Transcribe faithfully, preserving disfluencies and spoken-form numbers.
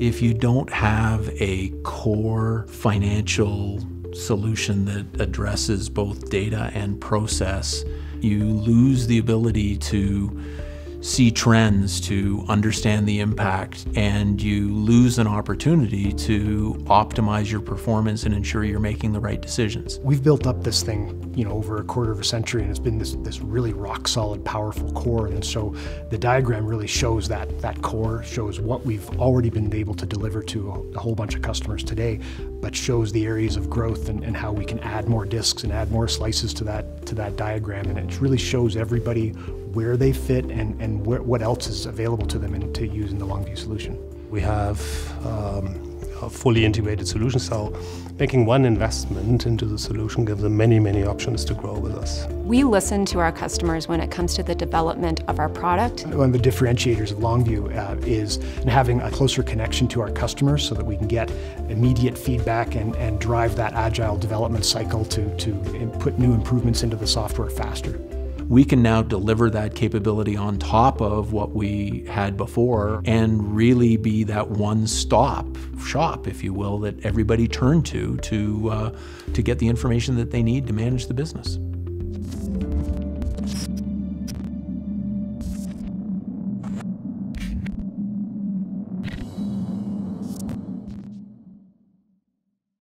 If you don't have a core financial solution that addresses both data and process, you lose the ability to see trends, to understand the impact, and you lose an opportunity to optimize your performance and ensure you're making the right decisions. We've built up this thing, you know, over a quarter of a century, and it's been this, this really rock-solid, powerful core, and so the diagram really shows that, that core, shows what we've already been able to deliver to a, a whole bunch of customers today, but shows the areas of growth and, and how we can add more discs and add more slices to that, to that diagram, and it really shows everybody where they fit and, and wh what else is available to them and to use in the Longview solution. We have um, a fully integrated solution, so making one investment into the solution gives them many, many options to grow with us. We listen to our customers when it comes to the development of our product. One of the differentiators of Longview uh, is having a closer connection to our customers so that we can get immediate feedback and, and drive that agile development cycle to, to put new improvements into the software faster. We can now deliver that capability on top of what we had before and really be that one-stop shop, if you will, that everybody turned to to, uh, to get the information that they need to manage the business.